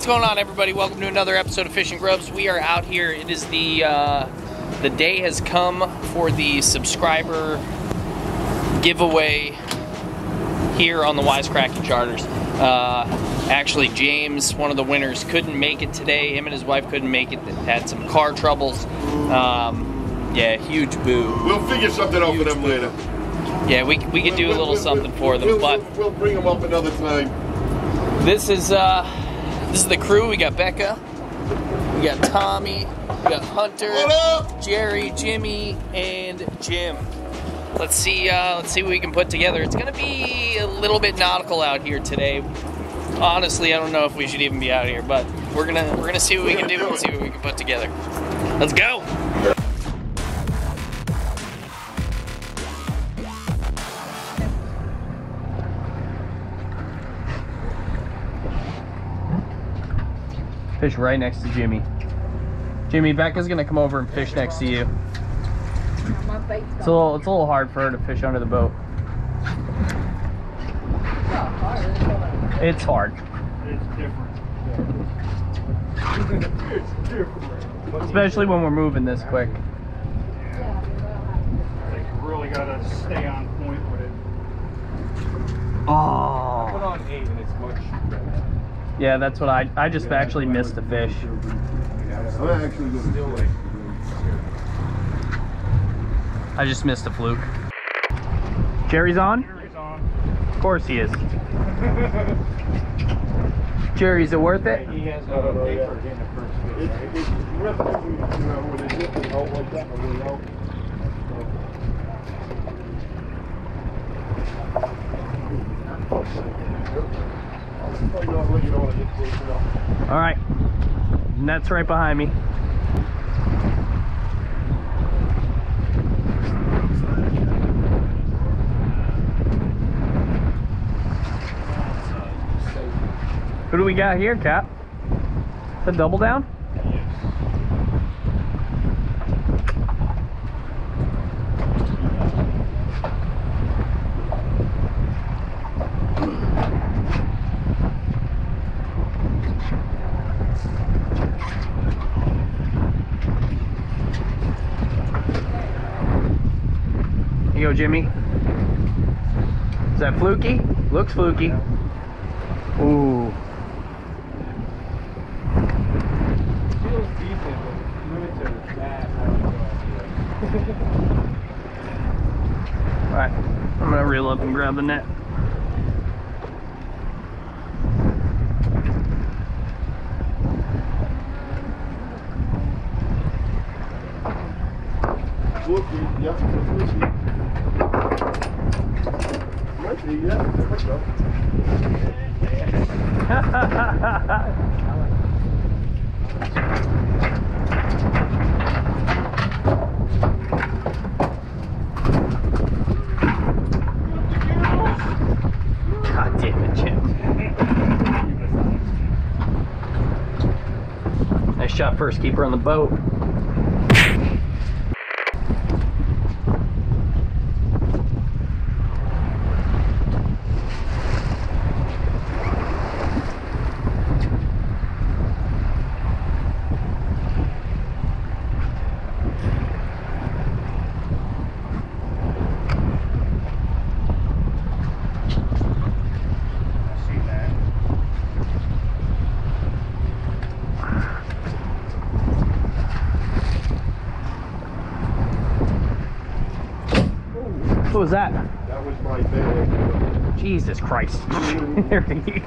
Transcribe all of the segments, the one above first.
What's going on, everybody? Welcome to another episode of Fishing Grubbz. We are out here. It is the day has come for the subscriber giveaway here on the Wise Kraken Charters. Actually, James, one of the winners, couldn't make it today. Him and his wife couldn't make it. They had some car troubles. Yeah, huge boo. We'll figure something out for them later. Yeah, we could do a little something for them, but we'll bring them up another time. This is the crew. We got Becca, we got Tommy, we got Hunter, Jerry, Jimmy, and Jim. Let's see what we can put together. It's gonna be a little bit nautical out here today. Honestly, I don't know if we should even be out here, but we're gonna see what we can do and see what we can put together. Let's go. Fish right next to Jimmy. Jimmy, Becca's gonna come over and fish next to you. It's a little hard for her to fish under the boat. It's hard. It's different. Especially when we're moving this quick. Like, really gotta stay on point with it. Oh. I put on 8 and it's much better. Yeah, that's what I just actually missed the fish. I just missed a fluke. Jerry's on? Jerry's on. Of course he is. Jerry, is it worth it? He has no paper in the first fish, right? All right, and that's right behind me. Who do we got here, Cap? The double down? Here you go, Jimmy. Is that fluky? Looks fluky. Ooh. Feels decent, but limited is bad. Alright, I'm gonna reel up and grab the net. Fluky, yep, fluky. God damn it, Jim. Nice shot, first keeper on the boat. What was that? That was my bad. Jesus Christ. There he is.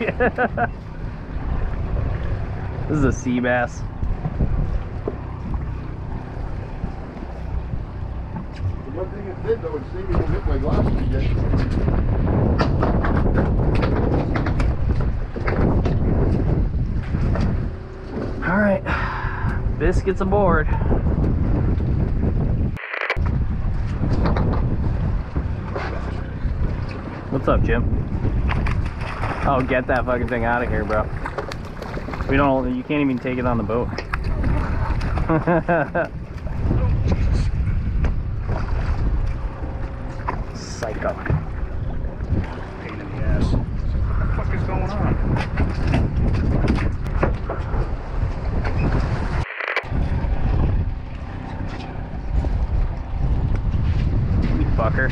This is a sea bass. The one thing it did though, it seemed to hit my glasses again. Alright. Biscuits aboard. What's up, Jim? Oh, get that fucking thing out of here, bro. You can't even take it on the boat. Psycho. Pain in the ass. What the fuck is going on? fucker.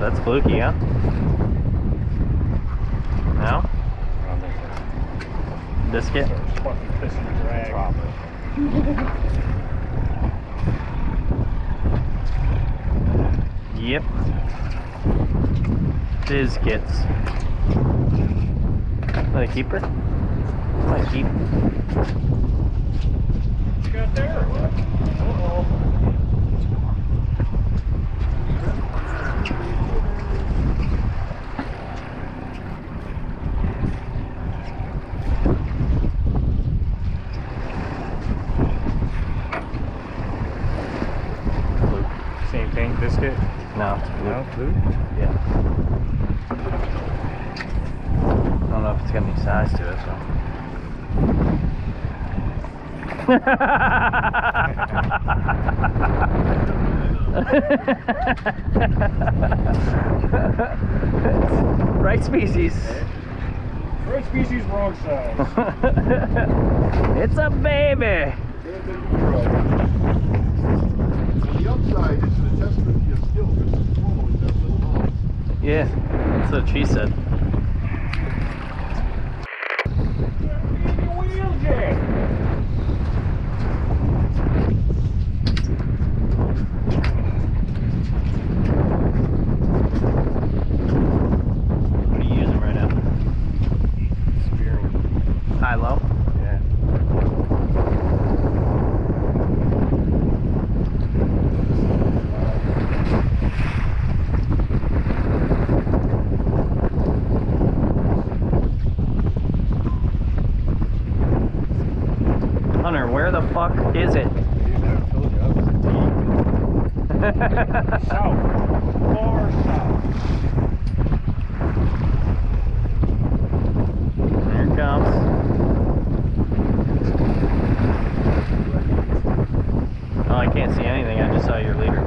That's fluky, huh? No? I don't think so. Biscuit? Fucking piss and drag. Probably. Yep. Biscuits. Want to keep her? Want to keep her? Got there or what? Blue. Same thing, biscuit? No, it's blue. No, blue? Yeah. I don't know if it's got any size to it, so. Right species. Right species, wrong size. It's a baby. The upside is an assessment of your skills. It's normal with that little box. Yeah, that's what she said. Where the fuck is it? Dude, I told you I was a team. South. Far south. There it comes. Oh, I can't see anything. I just saw your leader.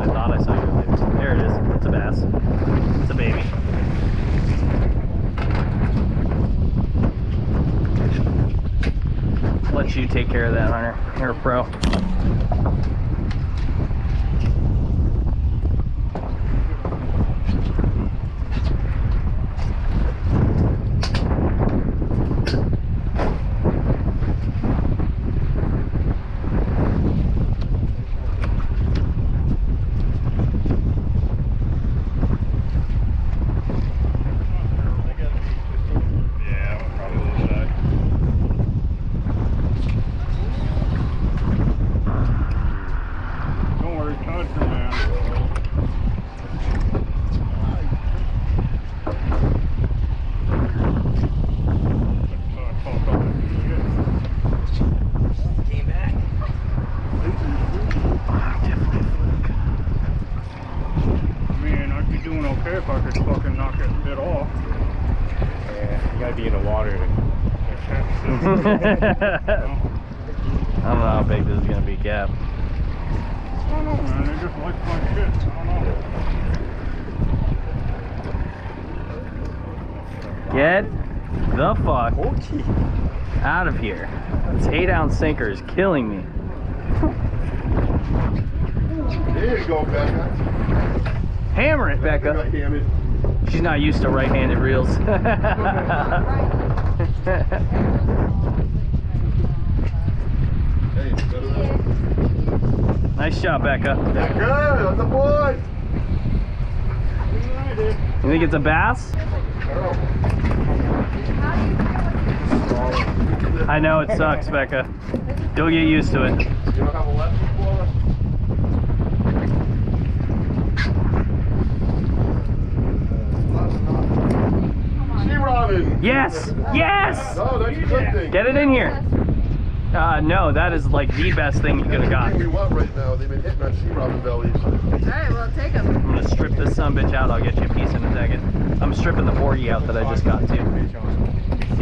I thought I saw your leader. There it is. It's a bass. It's a baby. Let you take care of that, Hunter. You're a pro. I don't know how big this is gonna be, Cap. I don't know, man. They just like my shit. I don't know. Get the fuck out of here. This 8-ounce sinker is killing me. There you go, Becca. Hammer it, Becca. She's not used to right-handed reels. Nice shot, Becca. Becca, on the board. You think it's a bass? I know it sucks, Becca. You'll get used to it. Z Robin. Yes, yes. Oh, that's a good thing. Get it in here. No, that is like the best thing you could have got. We want right now. They've been hitting on sea robin bellies. All right, well, take them. I'm gonna strip this sumbitch out. I'll get you a piece in a second. I'm stripping the porgy out that I just got too.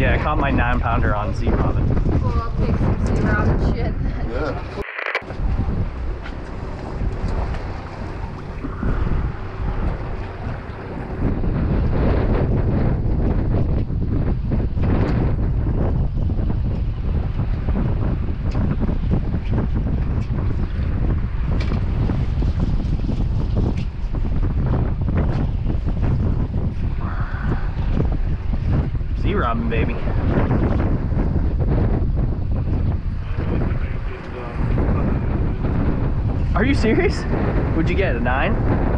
Yeah, I caught my 9-pounder on sea robin. Well, I'll take some sea robin shit. Yeah. Are you serious? What'd you get, a 9?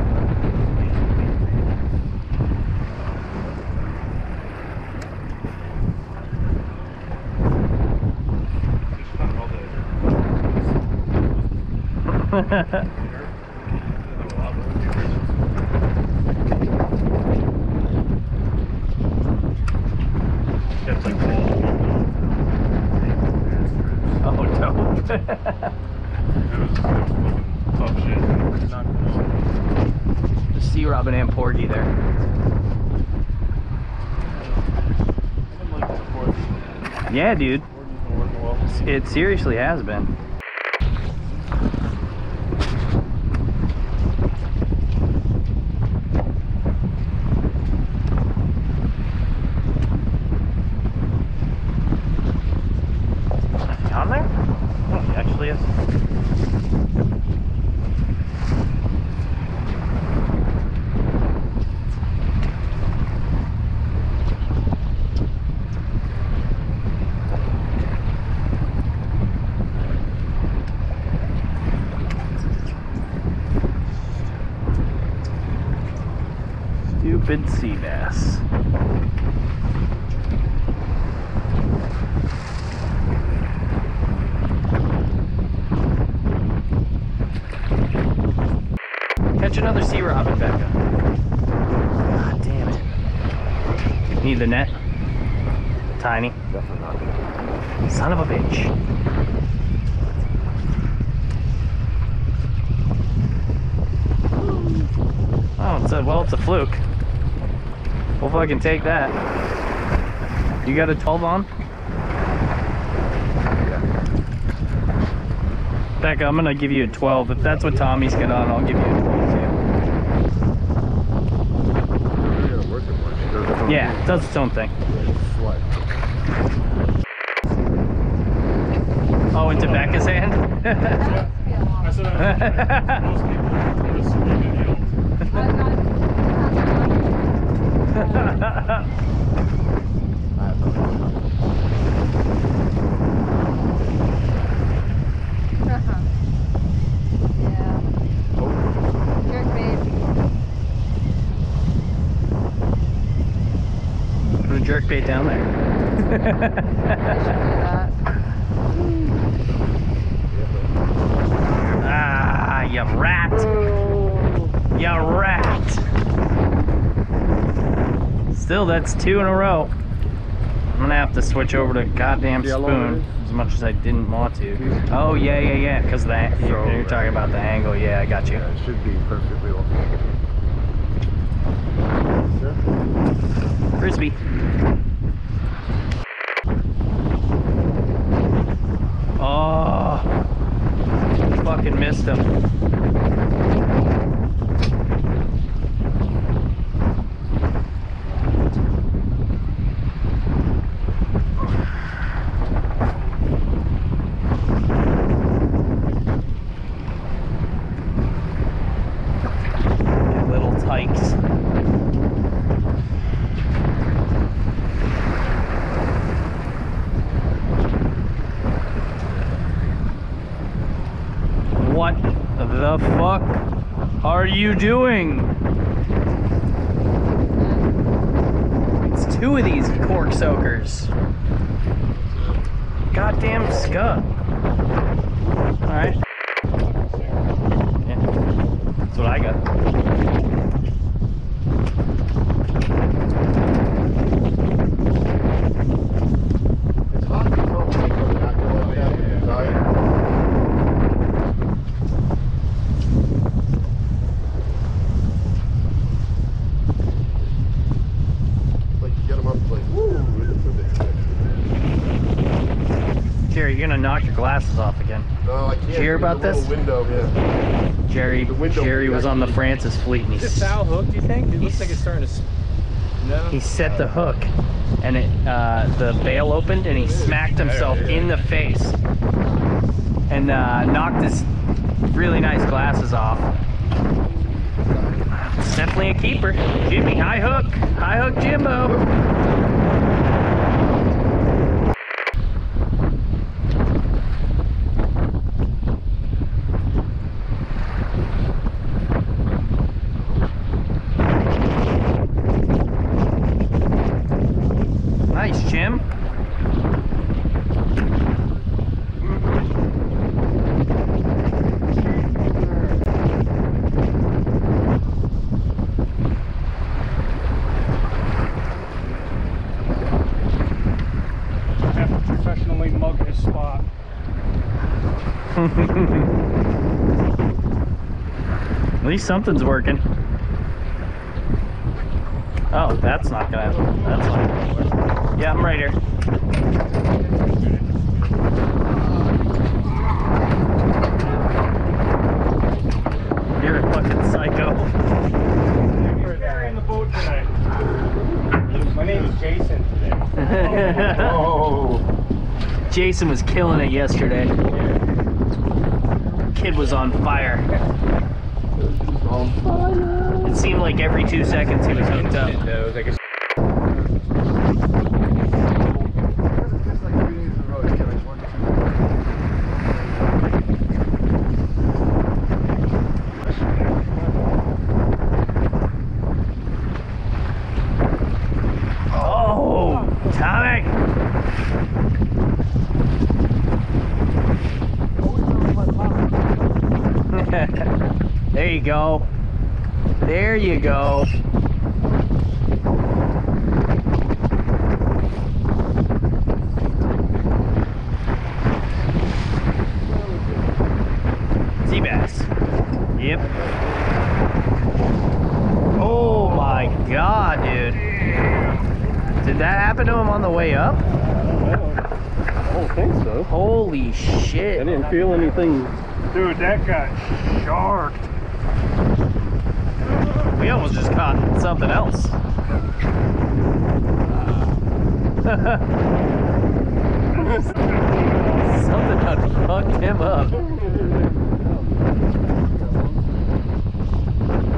Z Robin and Porgy there. Yeah, dude. It seriously has been. On there? Oh, he actually is. Stupid sea bass. Catch another sea robin, Becca. God damn it. Need the net? Tiny? Definitely not. Son of a bitch. Oh, it's a, well, it's a fluke. We'll fucking take that. You got a 12 on? Yeah. Becca, I'm gonna give you a 12. If that's what Tommy's got on, I'll give you a 22. Yeah, it does its own thing. Oh, into Becca's hand? I said I Put a jerk bait down there. Ah, you rat! You rat! Still, that's 2 in a row. I'm gonna have to switch over to goddamn spoon as much as I didn't want to. Oh yeah, because that you're talking about the angle. Yeah, I got you. It should be perfectly okay. Frisbee. Oh, fucking missed him. That little tykes. What the fuck are you doing? It's 2 of these cork soakers. Goddamn scud. Alright. Yeah. That's what I got. Jerry, you're gonna knock your glasses off again. No, I can't. Did you hear about this? Window, yeah. Jerry was on the Francis fleet and he. Is it a foul hook? Do you think? It looks like it's starting to. No. He set the hook, and it the bail opened, and he smacked himself in the face, and knocked his really nice glasses off. It's definitely a keeper. Jimmy, high hook, Jimbo. At least something's working. Oh, that's not gonna happen. That's not gonna work. Yeah, I'm right here. You're a fucking psycho. You're carrying the boat tonight. My name's Jason today. Oh. Jason was killing it yesterday. Kid was on fire. It seemed like every 2 seconds he was hooked up. Oh, Tommy! There you go. There you go. Sea bass. Yep. Oh my god, dude. Did that happen to him on the way up? I don't think so. Holy shit. I didn't feel anything. Dude, that got sharked. We almost just caught something else. Something done fucked him up.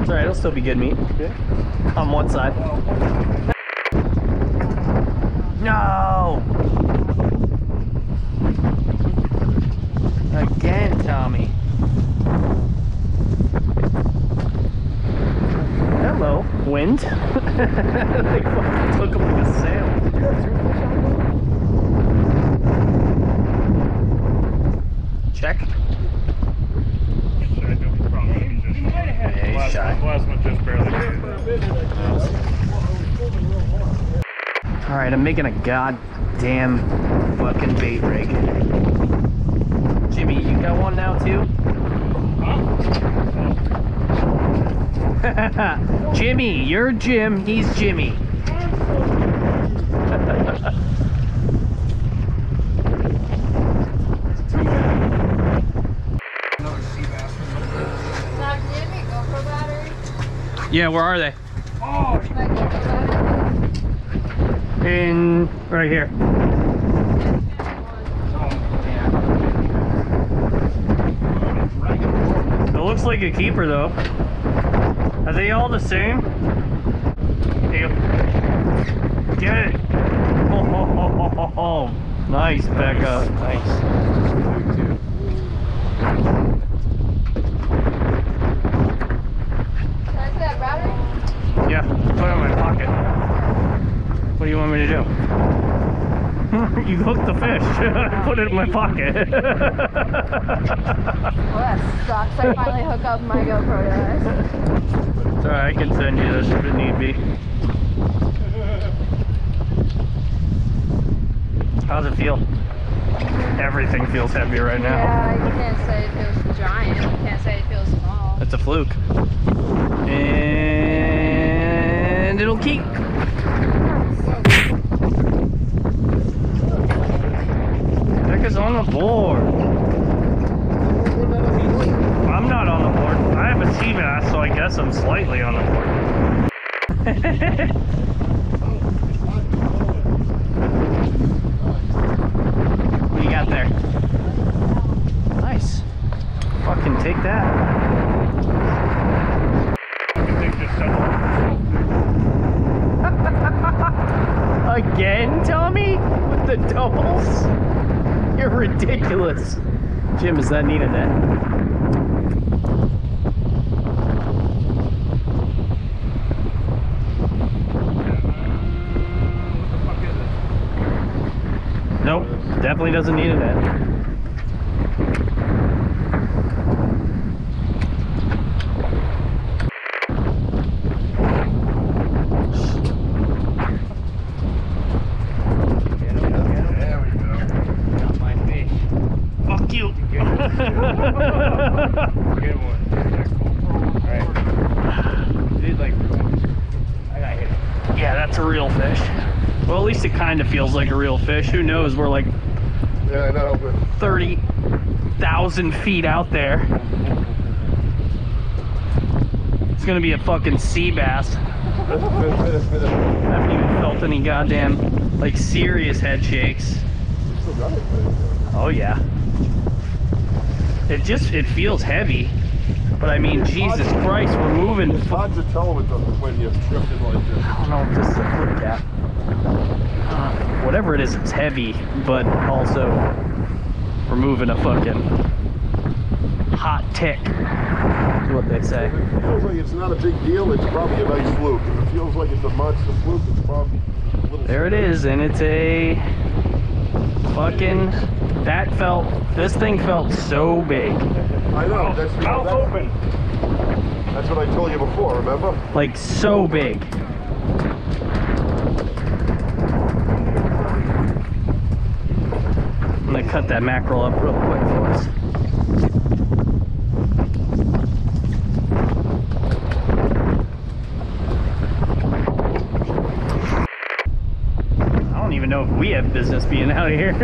It's alright, it'll still be good meat. Okay. On one side. No! Again, Tommy. Hello, wind. They fucking took him like a sail. Check. Hey, shy. Alright, I'm making a goddamn fucking bait rig. Jimmy, you got one now too? Huh? Jimmy, you're Jim, he's Jimmy. Yeah, where are they? In right here. It looks like a keeper though. Are they all the same? Get it! Oh, oh, oh, oh, oh. Nice, Becca. Nice. Can I see that router? Yeah, put it in my pocket. What do you want me to do? You hooked the fish. Put it in my pocket. Well, that sucks. I finally hook up my GoPro to this. Alright, I can send you this if it need be. How's it feel? Everything feels heavy right now. Yeah, you can't say it feels giant. You can't say it feels small. It's a fluke. And it'll keep. Becca's on the board. I'm not on the board. I have a sea bass, so I guess I'm slightly on the board. What do you got there? Nice. Fucking take that. I can take this double. Again, Tommy? With the doubles? You're ridiculous. Jim, is that needed net? Nope, definitely doesn't need a net. There we go. Got my fish. Fuck Thank you. Good one. All right. Dude, like, I got hit. Yeah, that's a real fish. Well, at least it kind of feels like a real fish. Who knows? We're like 30,000 feet out there. It's gonna be a fucking sea bass. I haven't even felt any goddamn, like, serious head shakes. Still got it, but... Oh yeah. It just, it feels heavy. But I mean, Jesus Christ, we're moving. It's hard to tell with the, when you're drifted like this. I don't know if this is a foot gap. Whatever it is, it's heavy, but also we're moving a fucking hot tick. What they say. If it feels like it's not a big deal, it's probably a nice fluke. If it feels like it's a monster fluke, it's probably a little... There it is, and it's a fucking... That felt... This thing felt so big. I know, that's... Mouth open! That's what I told you before, remember? Like, so big. I'm gonna cut that mackerel up real quick for us. Know if we have business being out of here. Is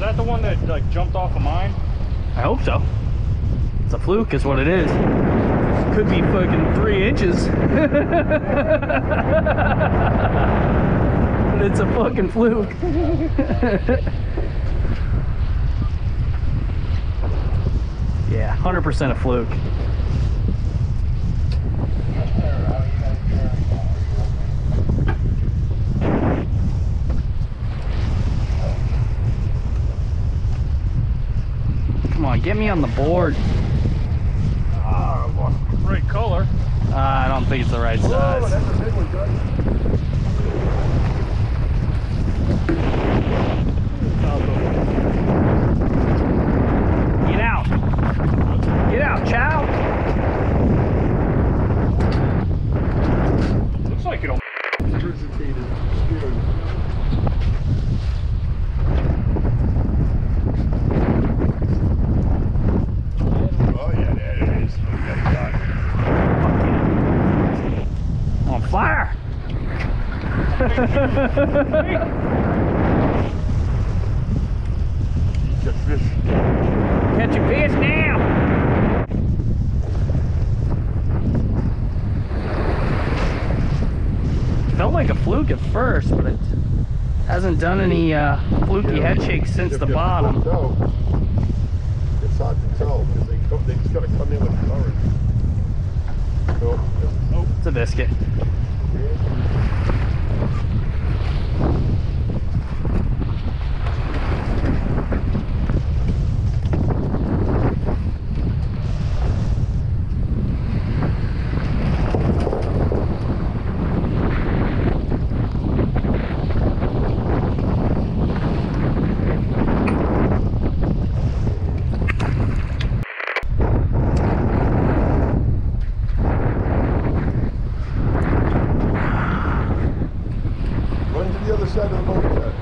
that the one that like jumped off of mine? I hope so. It's a fluke is what it is. Could be fucking 3 inches. But it's a fucking fluke. 100% a fluke. Come on, get me on the board. Ah, I lost the right color. I don't think it's the right size. Whoa, that's a big one, guys. Get out. Get out, child! Looks like it all resuscitated. Oh, yeah, there it is. We got it done. On fire! Catch fish. Catch your fish now! Felt like a fluke at first, but it hasn't done any fluky head shakes since the bottom. It's hard to tell because they just gotta come in with the current. So, oh, it's a biscuit.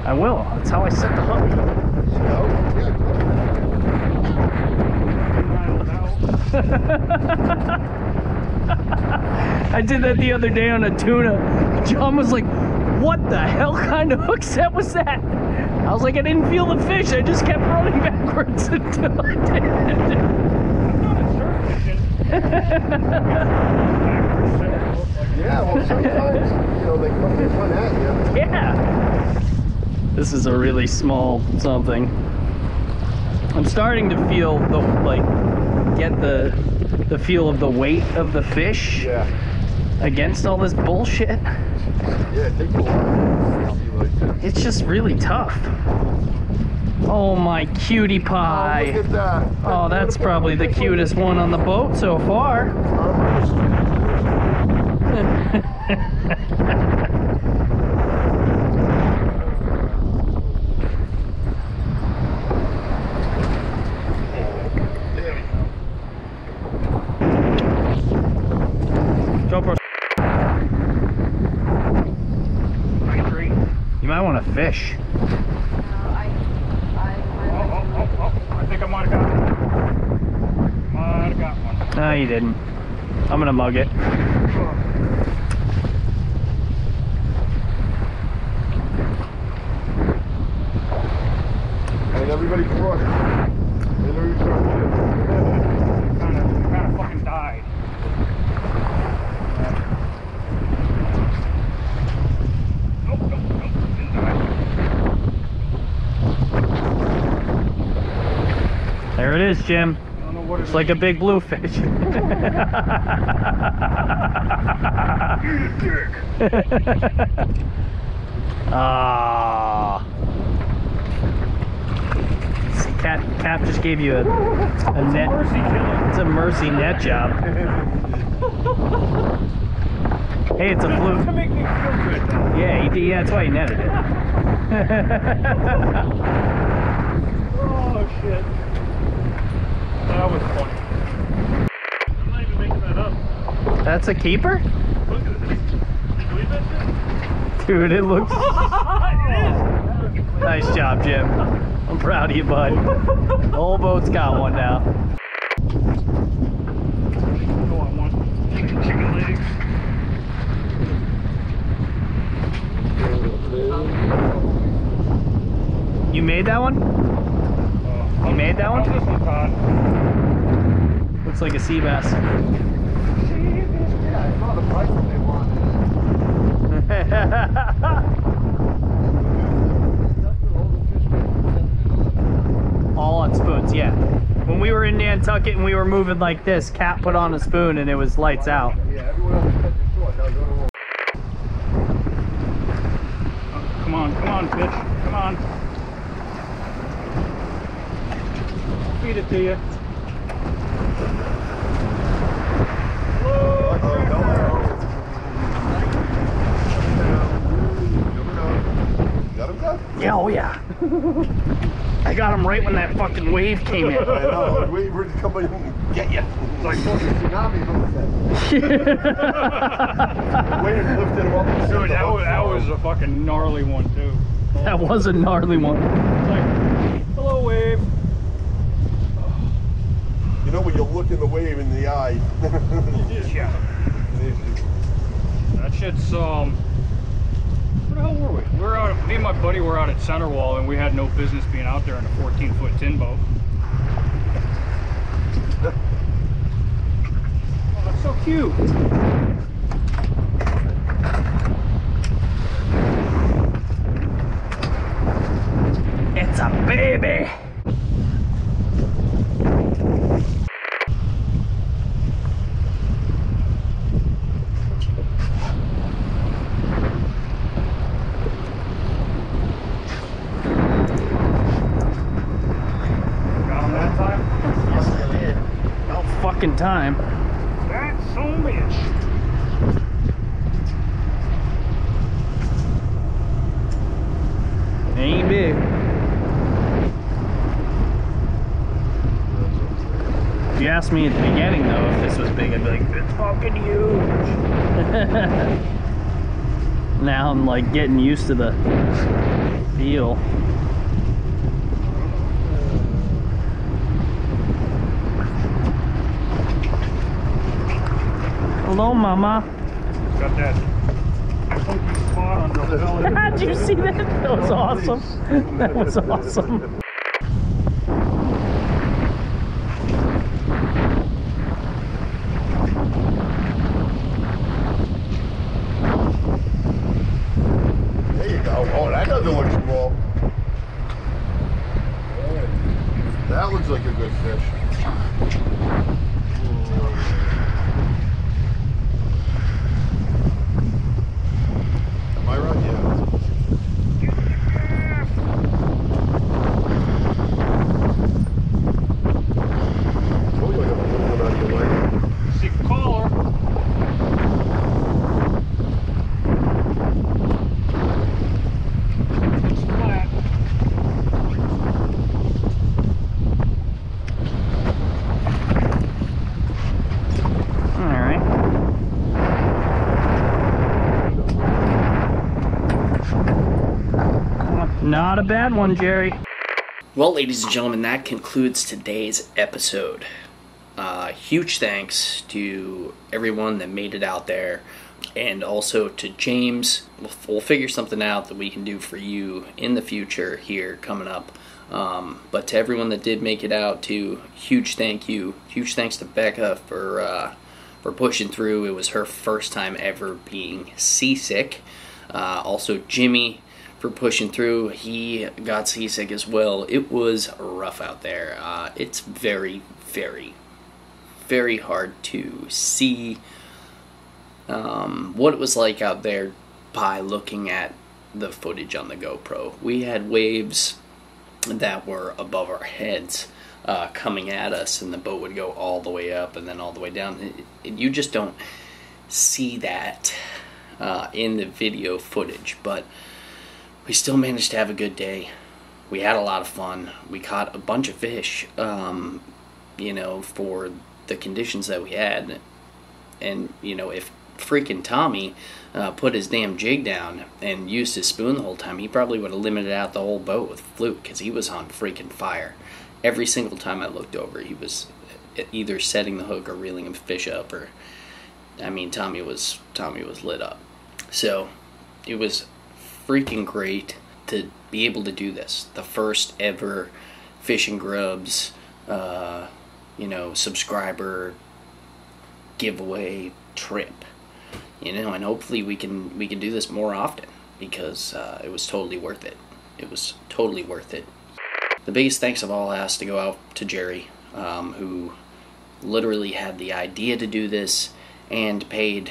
I will. That's how I set the hook. You know? Yeah. I did that the other day on a tuna. John was like, what the hell kind of hook set was that? I was like, I didn't feel the fish. I just kept running backwards until I did. I'm not a surf fishing. Yeah, well, sometimes, you know, they come in front at you. Yeah. This is a really small something. I'm starting to feel the, like, get the feel of the weight of the fish against all this bullshit. Yeah, it takes a while. It's just really tough. Oh, my cutie pie. Oh, look at that. Oh, that's probably the cutest one on the boat so far. fish. I think I might have got one. No, you didn't. I'm gonna mug it. And everybody crushed. Kind of fucking died. There it is, Jim. It's like a big bluefish. Ah. Cap just gave you a net. It's a mercy net job. Hey, it's a fluke. Yeah, that's why he netted it. Oh shit. That was funny. I'm not even making that up. That's a keeper? Look at this. Dude, it looks. Nice job, Jim. I'm proud of you, bud. The whole boat's got one now. Oh, I want chicken legs. You made that one? You made that one? Looks like a sea bass. Yeah, I saw the price that they wanted. All on spoons, yeah. When we were in Nantucket and we were moving like this, Cap put on a spoon and it was lights out. Yeah, everyone else cut their shorts. I was on a roll. Come on, come on, bitch. Come on. I'll feed it to you. Yeah, oh yeah. I got him right when that fucking wave came in. I know. We were just coming and get you. It's like fucking tsunami. The wave lifted him up. Dude, that was a fucking gnarly one too. Oh. That was a gnarly one. It's like, hello wave. You know when you look in the wave in the eye. Yeah. That shit's where the hell were we? Me and my buddy were out at Center Wall, and we had no business being out there in a 14-foot tin boat. Oh, that's so cute. It's a baby. Time. That's so much. Ain't big. If you asked me at the beginning though if this was big, I'd be like, it's fucking huge. Now I'm like getting used to the feel. Hello, Mama. It's got that funky spot on the belly. Did you see that? That was awesome. That was awesome. There you go. Oh, that doesn't look small. That looks like a good fish. Not a bad one, Jerry. Well, ladies and gentlemen, that concludes today's episode. Huge thanks to everyone that made it out there, and also to James. We'll figure something out that we can do for you in the future here coming up. But to everyone that did make it out, too, huge thank you. Huge thanks to Becca for pushing through. It was her first time ever being seasick. Also Jimmy for pushing through. He got seasick as well. It was rough out there. It's very, very, very hard to see what it was like out there by looking at the footage on the GoPro. We had waves that were above our heads coming at us, and the boat would go all the way up and then all the way down. You just don't see that in the video footage, but we still managed to have a good day. We had a lot of fun. We caught a bunch of fish, you know, for the conditions that we had. And, you know, if freaking Tommy put his damn jig down and used his spoon the whole time, he probably would have limited out the whole boat with fluke, because he was on freaking fire. Every single time I looked over, he was either setting the hook or reeling a fish up, or, I mean, Tommy was lit up. So it was freaking great to be able to do this. The first ever Fishing Grubbz, you know, subscriber giveaway trip, you know, and hopefully we can do this more often, because it was totally worth it. It was totally worth it. The biggest thanks of all has to go out to Jerry, who literally had the idea to do this and paid,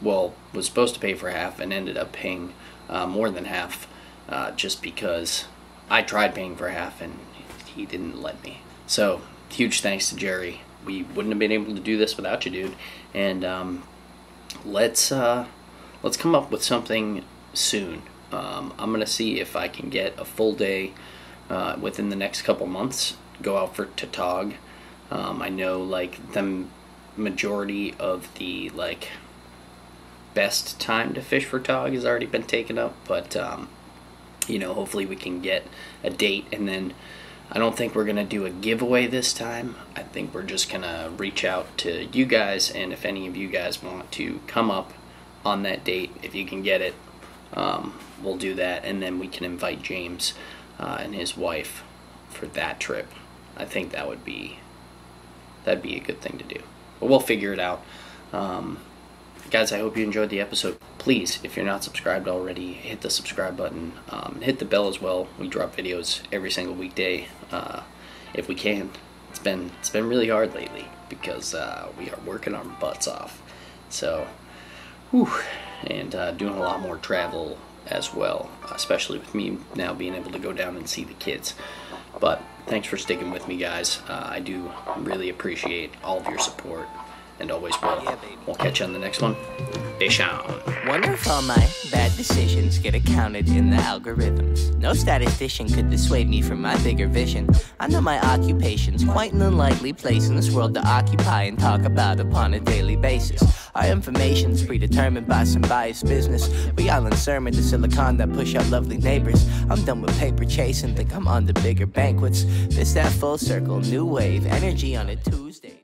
well, was supposed to pay for half and ended up paying more than half, just because I tried paying for half and he didn't let me. So huge thanks to Jerry. We wouldn't have been able to do this without you, dude. And let's come up with something soon. I'm gonna see if I can get a full day within the next couple months. Go out for Tautog. I know, like, the majority of the, like, best time to fish for Tautog has already been taken up, but you know, hopefully we can get a date. And then I don't think we're going to do a giveaway this time. I think we're just going to reach out to you guys, and if any of you guys want to come up on that date, if you can get it, we'll do that, and then we can invite James and his wife for that trip. I think that'd be a good thing to do. But we'll figure it out. Guys, I hope you enjoyed the episode. Please, if you're not subscribed already, hit the subscribe button. Hit the bell as well. We drop videos every single weekday if we can. It's been really hard lately, because we are working our butts off. So, whew, and doing a lot more travel as well, especially with me now being able to go down and see the kids. But thanks for sticking with me, guys. I do really appreciate all of your support. And always will. Yeah, we'll catch you on the next one. Fish on. Wonder if all my bad decisions get accounted in the algorithms. No statistician could dissuade me from my bigger vision. I know my occupation's quite an unlikely place in this world to occupy and talk about upon a daily basis. Our information's predetermined by some biased business. We all in sermon to silicon that push out lovely neighbors. I'm done with paper chasing, think I'm on to bigger banquets. This that full circle, new wave, energy on a Tuesday.